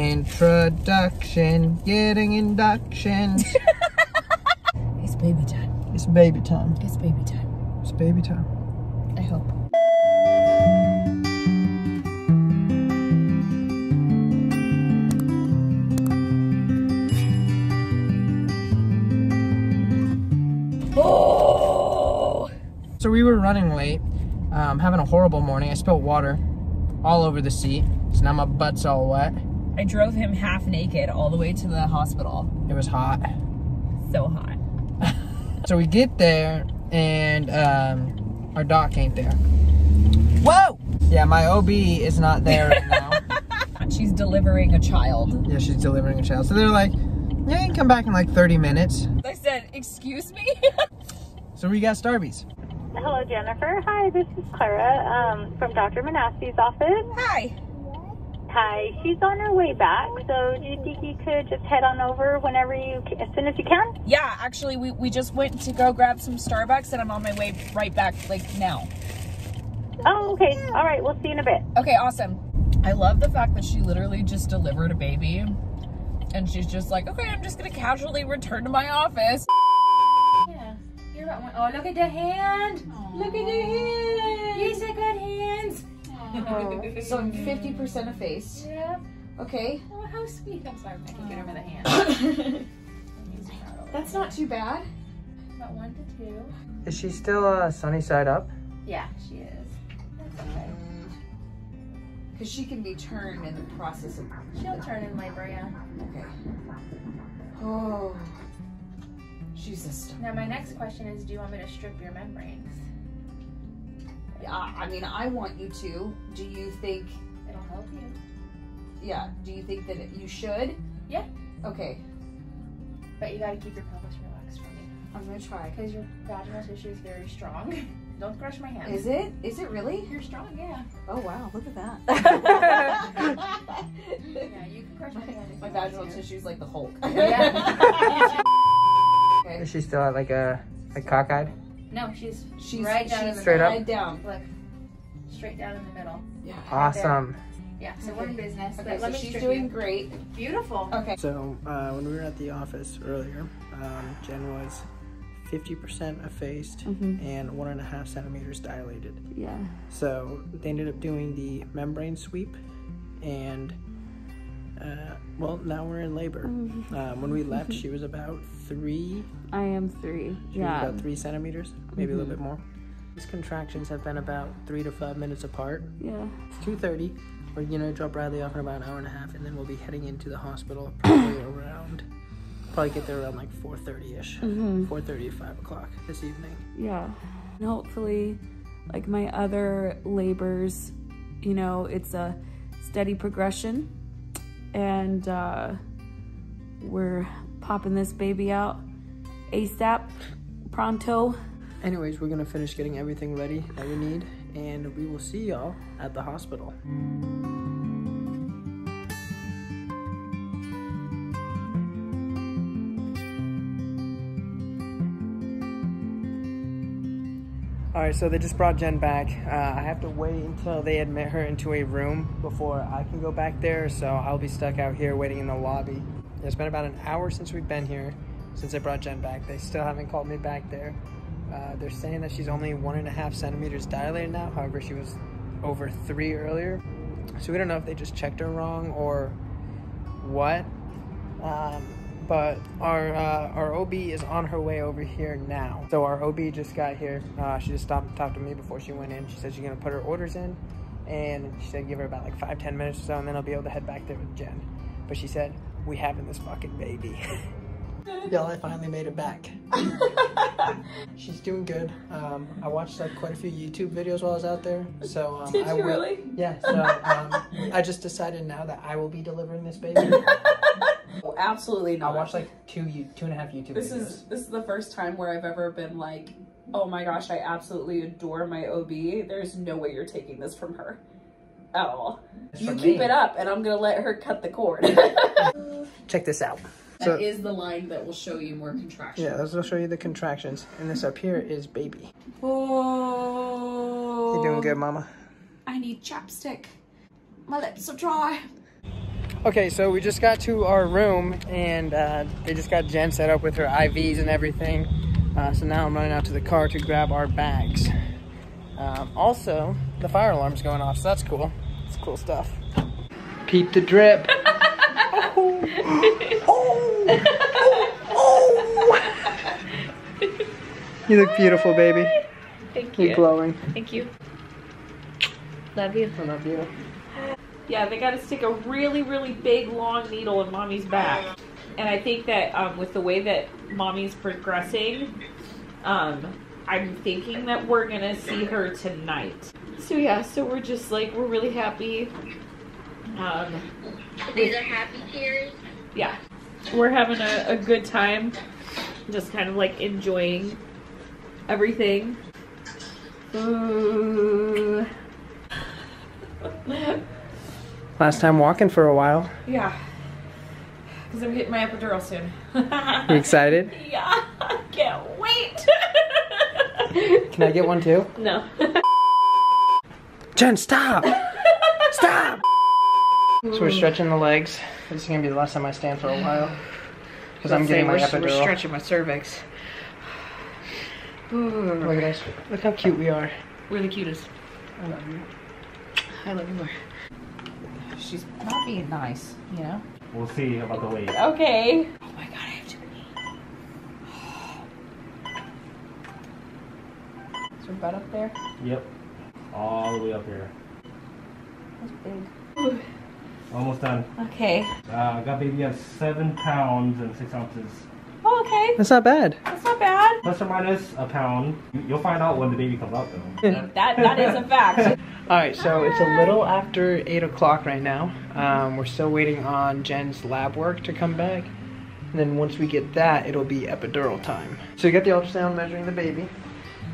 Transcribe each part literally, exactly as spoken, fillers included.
Introduction, getting inductions. It's baby time. It's baby time. It's baby time. It's baby time. I hope. Oh! So we were running late, um, having a horrible morning. I spilled water all over the seat, so now my butt's all wet. I drove him half naked all the way to the hospital. It was hot. So hot. So we get there and um, our doc ain't there. Whoa! Yeah, my O B is not there right now. She's delivering a child. Yeah, she's delivering a child. So they're like, yeah, you can come back in like thirty minutes. I said, excuse me? So we got Starbies. Hello, Jennifer. Hi, this is Clara um, from Doctor Manassi's office. Hi. Hi, she's on her way back, so do you think you could just head on over whenever you, as soon as you can? Yeah, actually, we, we just went to go grab some Starbucks, and I'm on my way right back, like, now. Oh, okay. All right, we'll see you in a bit. Okay, awesome. I love the fact that she literally just delivered a baby, and she's just like, okay, I'm just going to casually return to my office. Yeah, you're right. Oh, look at the hand. Aww. Look at the hand. Yes, I got hands. Oh, so I'm fifty percent effaced. Yeah. Okay. Oh, how sweet. I'm sorry, I can get over the hand. That's not too bad. About one to two. Is she still uh, sunny side up? Yeah, she is. That's okay. Because she can be turned in the process of... She'll turn in labor, yeah. Okay. Oh. She's a star. Now, my next question is, do you want me to strip your membranes? I mean, I want you to. Do you think it'll help you? Yeah. Do you think that it, you should? Yeah. Okay. But you gotta keep your pelvis relaxed for me. I'm gonna try. Because your vaginal tissue is very strong. Don't crush my hand. Is it? Is it really? You're strong, yeah. Oh wow! Look at that. Yeah, you can crush my hand. My vaginal tissue is like the Hulk. Yeah. Okay. Is she still at like a like cockeyed? No, she's, she's right down she's in the straight middle. Up? Right down. Look, straight down in the middle. Yeah. Awesome. There. Yeah, so okay. We're in business. Okay, so she's doing you. Great. Beautiful. Okay. So uh, when we were at the office earlier, um, Jen was fifty percent effaced mm-hmm. and one and a half centimeters dilated. Yeah. So they ended up doing the membrane sweep and Uh, well, now we're in labor. Mm-hmm. um, when we left, she was about three. I am three. She yeah. was about three centimeters, maybe mm-hmm. a little bit more. These contractions have been about three to five minutes apart. Yeah. It's two thirty. We're gonna drop Riley off in about an hour and a half, and then we'll be heading into the hospital probably around. Probably get there around like four thirty-ish. Mm-hmm. four thirty to five o'clock this evening. Yeah. And hopefully, like my other labors, you know, it's a steady progression. And uh, we're popping this baby out ASAP, pronto. Anyways, we're gonna finish getting everything ready that we need, and we will see y'all at the hospital. All right, so they just brought Jen back. Uh, I have to wait until they admit her into a room before I can go back there, so I'll be stuck out here waiting in the lobby. It's been about an hour since we've been here, since they brought Jen back. They still haven't called me back there. Uh, they're saying that she's only one and a half centimeters dilated now. However, she was over three earlier. So we don't know if they just checked her wrong or what. Um, But our, uh, our O B is on her way over here now. So our O B just got here. Uh, she just stopped and talked to me before she went in. She said she's gonna put her orders in, and she said give her about like five, ten minutes or so, and then I'll be able to head back there with Jen. But she said, we having this fucking baby. Y'all, I finally made it back. She's doing good. Um, I watched like quite a few YouTube videos while I was out there. So um, Did I you will, really? Yeah, so um, I just decided now that I will be delivering this baby. Oh, absolutely not. I watched like two, two and a half YouTube this videos. Is, this is the first time where I've ever been like, oh my gosh, I absolutely adore my O B. There's no way you're taking this from her at all. It's you keep me. It up and I'm going to let her cut the cord. Check this out. That so, is the line that will show you more contractions. Yeah, those will show you the contractions. And this up here is baby. Oh. You doing good, mama? I need chapstick. My lips are dry. Okay, so we just got to our room, and uh, they just got Jen set up with her I Vs and everything. Uh, so now I'm running out to the car to grab our bags. Um, also, the fire alarm's going off, so that's cool. It's cool stuff. Peep the drip. Oh. Oh. Oh. Oh. You look beautiful, baby. Thank you. You're glowing. Thank you. Love you. I love you. Yeah, they got to stick a really, really big, long needle in mommy's back. And I think that um, with the way that mommy's progressing, um, I'm thinking that we're going to see her tonight. So yeah, so we're just like, we're really happy. Um, These are happy tears. Yeah. We're having a, a good time. Just kind of like enjoying everything. Ooh. Last time walking for a while. Yeah, because I'm getting my epidural soon. You excited? Yeah, I can't wait. Can I get one too? No. Jen, stop! Stop! So we're stretching the legs. This is going to be the last time I stand for a while. Because I'm getting my epidural. We're stretching my cervix. Ooh. Look at us. Look how cute we are. We're the cutest. I love you. I love you more. She's not being nice, you know? We'll see about the weight. Okay. Oh my god, I have to eat. Is her butt up there? Yep. All the way up here. That's big. Ooh. Almost done. Okay. Uh, I got baby at seven pounds and six ounces. Oh, okay. That's not bad. That's not bad. Plus or minus a pound. You'll find out when the baby comes out, though. that, that is a fact. Alright, so it's a little after eight o'clock right now. Um, we're still waiting on Jen's lab work to come back. And then once we get that, it'll be epidural time. So we got the ultrasound measuring the baby.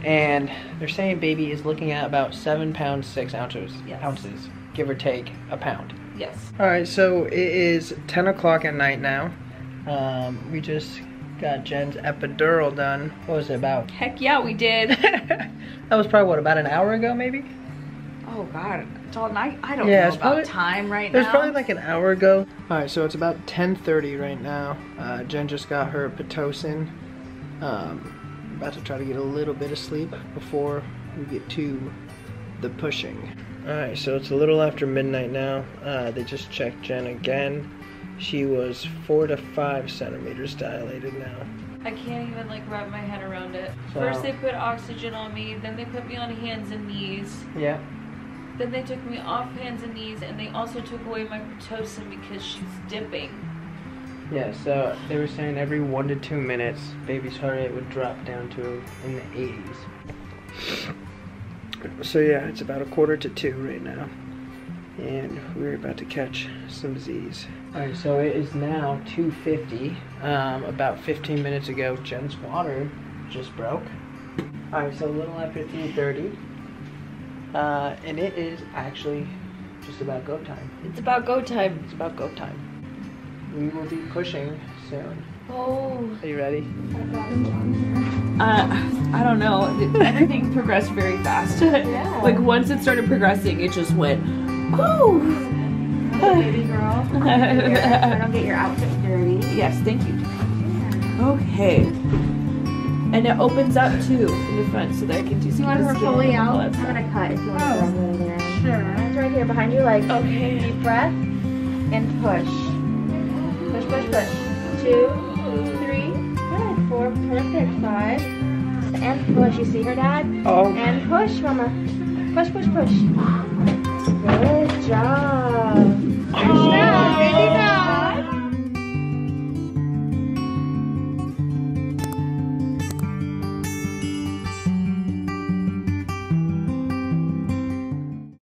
And they're saying baby is looking at about seven pounds, six ounces. Yes. Ounces, give or take a pound. Yes. Alright, so it is ten o'clock at night now. Um, we just got Jen's epidural done. What was it about? Heck yeah, we did. That was probably, what, about an hour ago maybe? Oh god, it's all night? I don't yeah, know it's about probably, time right now. It was probably like an hour ago. Alright, so it's about ten thirty right now. Uh, Jen just got her Pitocin. Um, about to try to get a little bit of sleep before we get to the pushing. Alright, so it's a little after midnight now. Uh, they just checked Jen again. She was four to five centimeters dilated now. I can't even like wrap my head around it. So, first they put oxygen on me, then they put me on hands and knees. Yeah. Then they took me off hands and knees, and they also took away my Pitocin because she's dipping. Yeah, so they were saying every one to two minutes, baby's heart rate would drop down to in the eighties. So yeah, it's about a quarter to two right now. And we're about to catch some Z's. Alright, so it is now two fifty. Um, about fifteen minutes ago, Jen's water just broke. Alright, so a little after three thirty. Uh, and it is actually just about go time. It's about go time. It's about go time. We will be pushing soon. Oh. Are you ready? Uh, I don't know. Everything progressed very fast. Yeah. Like once it started progressing, it just went, woo! Hey, baby girl. Don't get your, I don't get your outfit dirty. Yes, thank you. Yeah. Okay. And it opens up too in the front so that I can do some. You want her fully out? I'm gonna cut if you want to rub it in. Sure. It's right here behind your legs. Okay. Deep breath and push. Push, push, push. Two, three, good. Four, perfect. Five. And push. You see her, Dad? Oh. And push, Mama. Push, push, push. Good job.